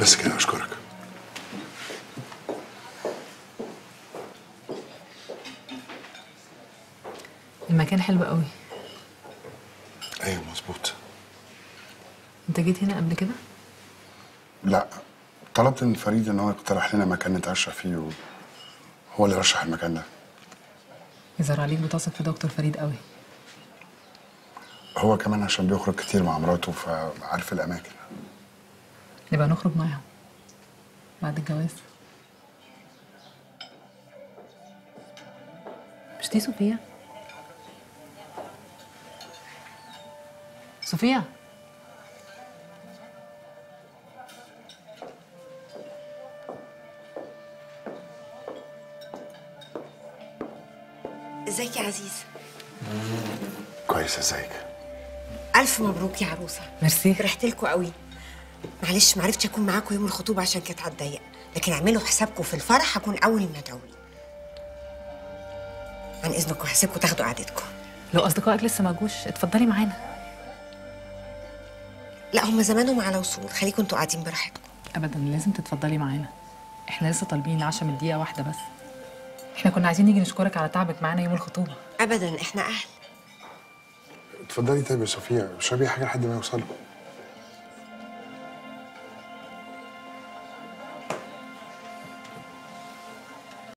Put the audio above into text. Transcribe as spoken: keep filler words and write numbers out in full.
بس كده أشكرك. المكان حلو قوي. ايوه مظبوط. انت جيت هنا قبل كده؟ لا، طلبت من فريد ان هو يقترح لنا مكان نتعشى فيه وهو اللي رشح المكان ده. يظهر عليك بتثق في دكتور فريد قوي. هو كمان عشان بيخرج كتير مع مراته فعارف الاماكن. نبقى نخرج معاهم بعد الجواز. مش دي صوفيا؟ صوفيا ازيك يا عزيز؟ كويس. ازيك؟ ألف مبروك يا عروسة. ميرسي. فرحت لكم قوي. معلش معرفتش أكون معاكم يوم الخطوبة عشان كانت هتضيق، لكن اعملوا حسابكم في الفرح هكون أول ما أدعولي. عن إذنكم وحسابكم تاخدوا قعدتكم. لو أصدقائك لسه ما جوش اتفضلي معانا. لا هم زمانهم على وصول، خليكم انتوا قاعدين براحتكم. ابدا لازم تتفضلي معانا، احنا لسه طالبين العشاء من دقيقه واحده بس. احنا كنا عايزين نيجي نشكرك على تعبك معانا يوم الخطوبه. ابدا احنا اهل. اتفضلي. طيب يا صوفيا اشربي حاجه لحد ما يوصلوا.